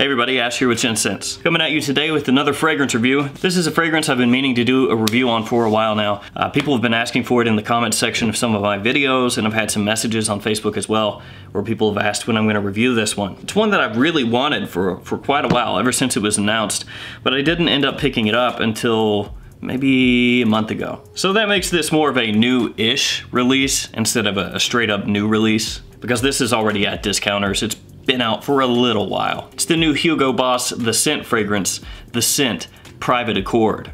Hey everybody, Ash here with Gents Scents. Coming at you today with another fragrance review. This is a fragrance I've been meaning to do a review on for a while now. People have been asking for it in the comments section of some of my videos, and I've had some messages on Facebook as well where people have asked when I'm going to review this one. It's one that I've really wanted for quite a while, ever since it was announced, but I didn't end up picking it up until maybe a month ago. So that makes this more of a new-ish release instead of a straight up new release, because this is already at discounters. It's been out for a little while. It's the new Hugo Boss The Scent fragrance, The Scent Private Accord.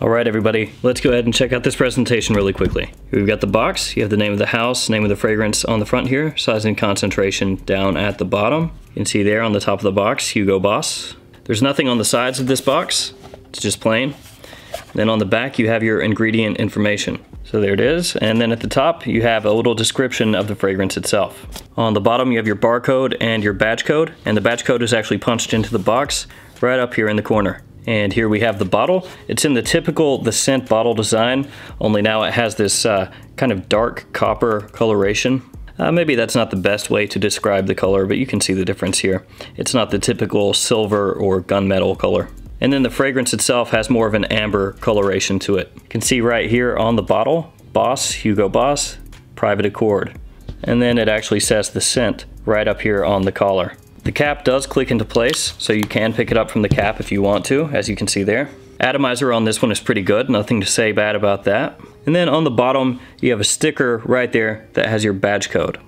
All right, everybody, let's go ahead and check out this presentation really quickly. We've got the box. You have the name of the house, name of the fragrance on the front here, size and concentration down at the bottom. You can see there on the top of the box, Hugo Boss. There's nothing on the sides of this box. It's just plain. Then on the back, you have your ingredient information. So there it is. And then at the top, you have a little description of the fragrance itself. On the bottom, you have your barcode and your batch code. And the batch code is actually punched into the box right up here in the corner. And here we have the bottle. It's in the typical The Scent bottle design, only now it has this kind of dark copper coloration. Maybe that's not the best way to describe the color, but you can see the difference here. It's not the typical silver or gunmetal color. And then the fragrance itself has more of an amber coloration to it. You can see right here on the bottle, Boss, Hugo Boss, Private Accord. And then it actually says The Scent right up here on the collar. The cap does click into place, so you can pick it up from the cap if you want to, as you can see there. Atomizer on this one is pretty good, nothing to say bad about that. And then on the bottom, you have a sticker right there that has your badge code.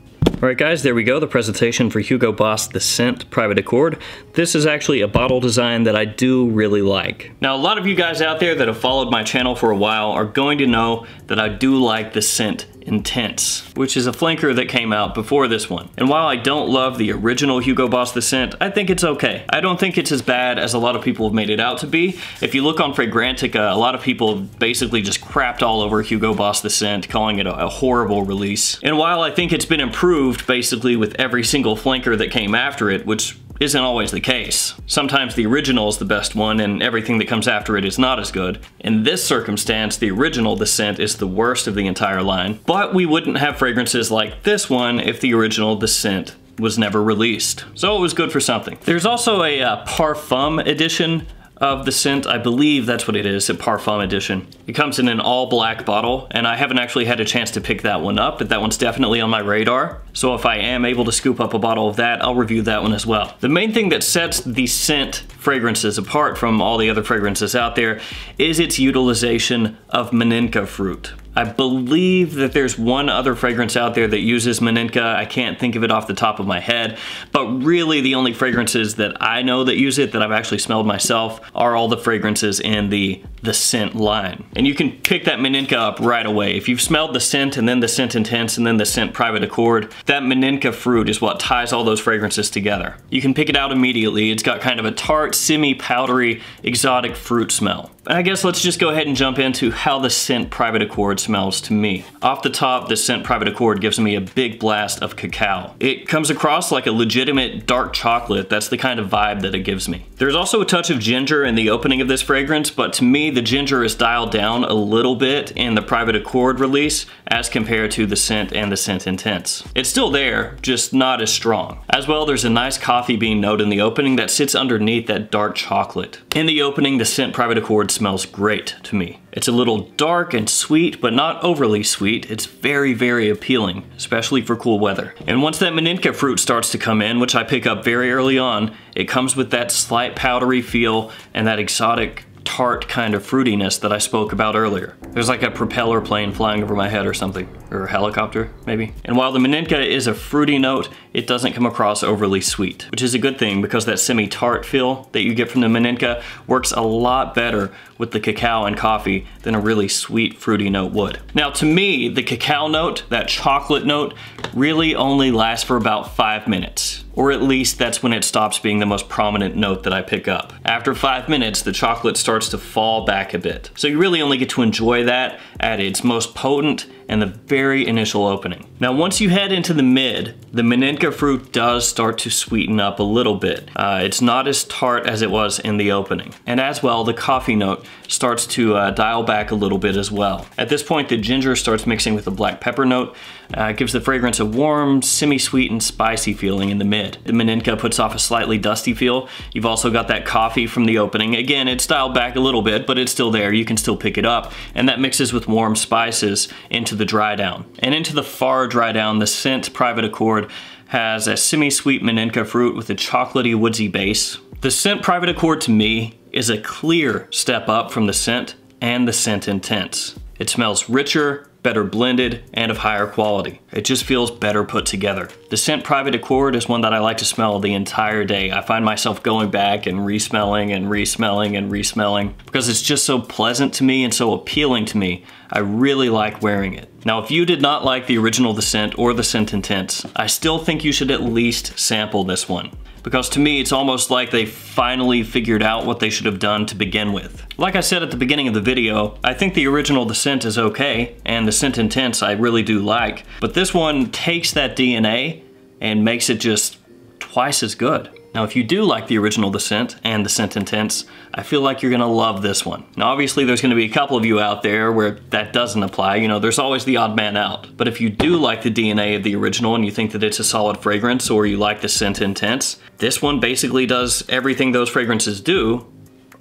All right guys, there we go, the presentation for Hugo Boss The Scent Private Accord. This is actually a bottle design that I do really like. Now a lot of you guys out there that have followed my channel for a while are going to know that I do like The Scent Intense, which is a flanker that came out before this one. And while I don't love the original Hugo Boss The Scent, I think it's okay. I don't think it's as bad as a lot of people have made it out to be. If you look on Fragrantica, a lot of people basically just crapped all over Hugo Boss The Scent, calling it a horrible release. And while I think it's been improved basically with every single flanker that came after it, which isn't always the case. Sometimes the original is the best one and everything that comes after it is not as good. In this circumstance, the original The Scent is the worst of the entire line, but we wouldn't have fragrances like this one if the original The Scent was never released. So it was good for something. There's also a Parfum edition of The Scent, I believe that's what it is, a Parfum edition. It comes in an all black bottle, and I haven't actually had a chance to pick that one up, but that one's definitely on my radar. So if I am able to scoop up a bottle of that, I'll review that one as well. The main thing that sets The Scent fragrances apart from all the other fragrances out there is its utilization of Maninka fruit. I believe that there's one other fragrance out there that uses Maninka. I can't think of it off the top of my head, but really the only fragrances that I know that use it, that I've actually smelled myself, are all the fragrances in the Scent line. And you can pick that Maninka up right away. If you've smelled The Scent and then The Scent Intense and then The Scent Private Accord, that Maninka fruit is what ties all those fragrances together. You can pick it out immediately. It's got kind of a tart, semi-powdery, exotic fruit smell. I guess let's just go ahead and jump into how The Scent Private Accord smells to me. Off the top, The Scent Private Accord gives me a big blast of cacao. It comes across like a legitimate dark chocolate. That's the kind of vibe that it gives me. There's also a touch of ginger in the opening of this fragrance, but to me, the ginger is dialed down a little bit in the Private Accord release as compared to The Scent and The Scent Intense. It's still there, just not as strong. As well, there's a nice coffee bean note in the opening that sits underneath that dark chocolate. In the opening, The Scent Private Accord smells great to me. It's a little dark and sweet, but not overly sweet. It's very, very appealing, especially for cool weather. And once that Maninka fruit starts to come in, which I pick up very early on, it comes with that slight powdery feel and that exotic tart kind of fruitiness that I spoke about earlier. There's like a propeller plane flying over my head or something, or a helicopter maybe. And while the Maninka is a fruity note, it doesn't come across overly sweet, which is a good thing because that semi-tart feel that you get from the Maninka works a lot better with the cacao and coffee than a really sweet fruity note would. Now to me, the cacao note, that chocolate note, really only lasts for about 5 minutes. Or at least that's when it stops being the most prominent note that I pick up. After 5 minutes, the chocolate starts to fall back a bit. So you really only get to enjoy that at its most potent and the very initial opening. Now, once you head into the mid, the Maninka fruit does start to sweeten up a little bit. It's not as tart as it was in the opening. And as well, the coffee note starts to dial back a little bit as well. At this point, the ginger starts mixing with the black pepper note. It gives the fragrance a warm, semi-sweet and spicy feeling in the mid. The Maninka puts off a slightly dusty feel. You've also got that coffee from the opening. Again, it's dialed back a little bit, but it's still there. You can still pick it up. And that mixes with warm spices into the dry down. And into the far dry down, the Scent Private Accord has a semi-sweet Maninka fruit with a chocolatey, woodsy base. The Scent Private Accord, to me, is a clear step up from the Scent and the Scent Intense. It smells richer, better blended, and of higher quality. It just feels better put together. The Scent Private Accord is one that I like to smell the entire day. I find myself going back and re-smelling and re-smelling and re-smelling because it's just so pleasant to me and so appealing to me. I really like wearing it. Now, if you did not like the original The Scent or The Scent Intense, I still think you should at least sample this one, because to me, it's almost like they finally figured out what they should have done to begin with. Like I said at the beginning of the video, I think the original The Scent is okay, and The Scent Intense I really do like, but this one takes that DNA and makes it just twice as good. Now, if you do like the original The Scent and The Scent Intense, I feel like you're gonna love this one. Now, obviously, there's gonna be a couple of you out there where that doesn't apply. You know, there's always the odd man out. But if you do like the DNA of the original and you think that it's a solid fragrance, or you like The Scent Intense, this one basically does everything those fragrances do,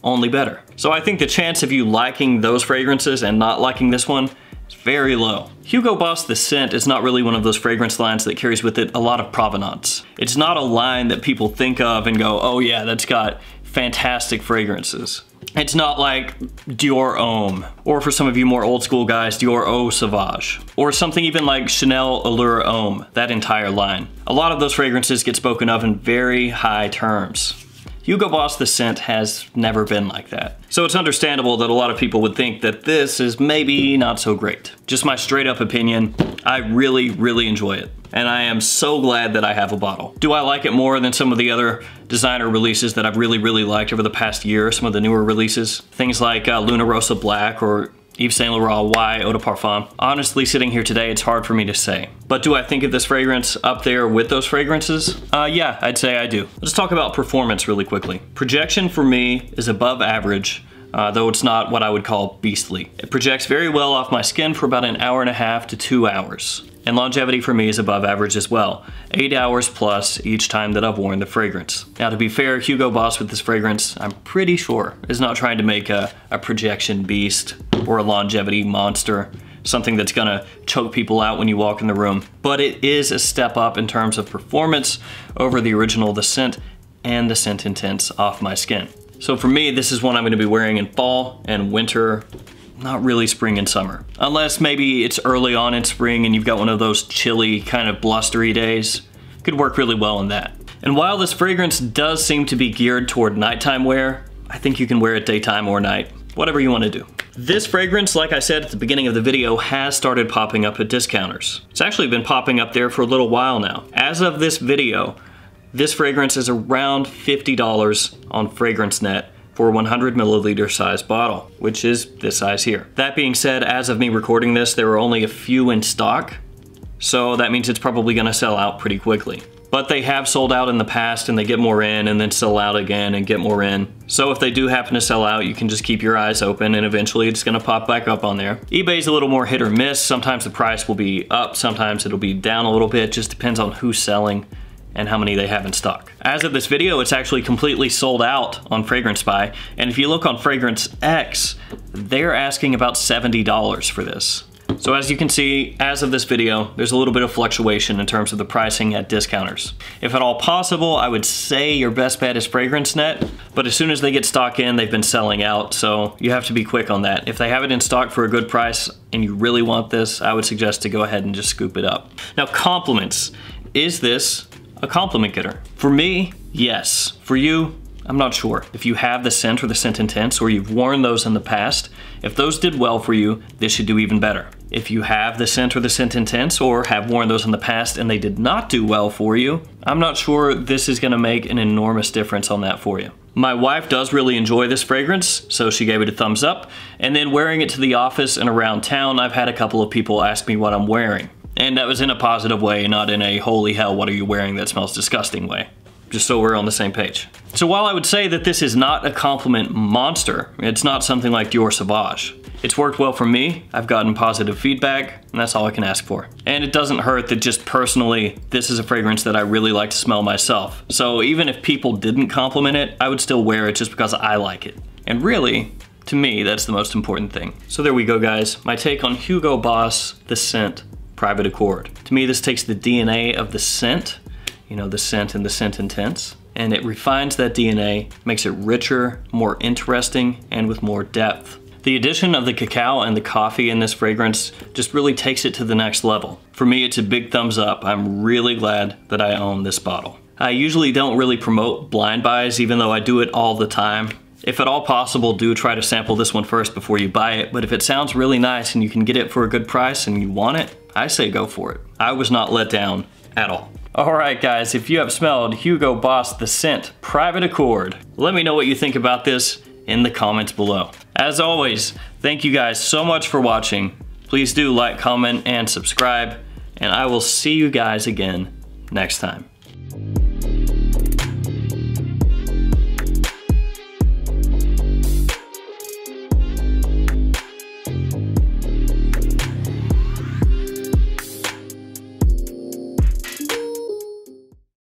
only better. So I think the chance of you liking those fragrances and not liking this one, it's very low. Hugo Boss The Scent is not really one of those fragrance lines that carries with it a lot of provenance. It's not a line that people think of and go, oh yeah, that's got fantastic fragrances. It's not like Dior Homme, or for some of you more old school guys, Dior Eau Sauvage, or something even like Chanel Allure Homme, that entire line. A lot of those fragrances get spoken of in very high terms. Hugo Boss The Scent has never been like that. So it's understandable that a lot of people would think that this is maybe not so great. Just my straight up opinion, I really, really enjoy it. And I am so glad that I have a bottle. Do I like it more than some of the other designer releases that I've really, really liked over the past year, some of the newer releases? Things like Luna Rossa Black or Yves Saint Laurent Y Eau de Parfum. Honestly, sitting here today, it's hard for me to say. But do I think of this fragrance up there with those fragrances? Yeah, I'd say I do. Let's talk about performance really quickly. Projection for me is above average, though it's not what I would call beastly. It projects very well off my skin for about an hour and a half to 2 hours. And longevity for me is above average as well. 8 hours plus each time that I've worn the fragrance. Now, to be fair, Hugo Boss with this fragrance, I'm pretty sure, is not trying to make a projection beast or a longevity monster, something that's gonna choke people out when you walk in the room. But it is a step up in terms of performance over the original The Scent and The Scent Intense off my skin. So for me, this is one I'm gonna be wearing in fall and winter, not really spring and summer. Unless maybe it's early on in spring and you've got one of those chilly kind of blustery days. Could work really well in that. And while this fragrance does seem to be geared toward nighttime wear, I think you can wear it daytime or night, whatever you want to do. This fragrance, like I said at the beginning of the video, has started popping up at discounters. It's actually been popping up there for a little while now. As of this video, this fragrance is around $50 on FragranceNet for a 100 milliliter size bottle, which is this size here. That being said, as of me recording this, there are only a few in stock, so that means it's probably gonna sell out pretty quickly. But they have sold out in the past, and they get more in and then sell out again and get more in. So if they do happen to sell out, you can just keep your eyes open and eventually it's gonna pop back up on there. eBay's a little more hit or miss. Sometimes the price will be up, sometimes it'll be down a little bit. Just depends on who's selling and how many they have in stock. As of this video, it's actually completely sold out on Fragrance Buy. And if you look on Fragrance X, they're asking about $70 for this. So as you can see, as of this video, there's a little bit of fluctuation in terms of the pricing at discounters. If at all possible, I would say your best bet is FragranceNet, but as soon as they get stock in, they've been selling out, so you have to be quick on that. If they have it in stock for a good price and you really want this, I would suggest to go ahead and just scoop it up. Now, compliments. Is this a compliment getter? For me, yes. For you, I'm not sure. If you have the Scent or the Scent Intense, or you've worn those in the past, if those did well for you, this should do even better. If you have the Scent or the Scent Intense, or have worn those in the past and they did not do well for you, I'm not sure this is gonna make an enormous difference on that for you. My wife does really enjoy this fragrance, so she gave it a thumbs up. And then wearing it to the office and around town, I've had a couple of people ask me what I'm wearing. And that was in a positive way, not in a holy hell, what are you wearing that smells disgusting way. Just so we're on the same page. So while I would say that this is not a compliment monster, it's not something like Dior Sauvage. It's worked well for me, I've gotten positive feedback, and that's all I can ask for. And it doesn't hurt that just personally, this is a fragrance that I really like to smell myself. So even if people didn't compliment it, I would still wear it just because I like it. And really, to me, that's the most important thing. So there we go, guys. My take on Hugo Boss, The Scent Private Accord. To me, this takes the DNA of the scent, you know, the scent and the scent intense, and it refines that DNA, makes it richer, more interesting, and with more depth. The addition of the cacao and the coffee in this fragrance just really takes it to the next level. For me, it's a big thumbs up. I'm really glad that I own this bottle. I usually don't really promote blind buys, even though I do it all the time. If at all possible, do try to sample this one first before you buy it, but if it sounds really nice and you can get it for a good price and you want it, I say go for it. I was not let down at all. All right, guys, if you have smelled Hugo Boss The Scent Private Accord, let me know what you think about this in the comments below. As always, thank you guys so much for watching. Please do like, comment, and subscribe, and I will see you guys again next time.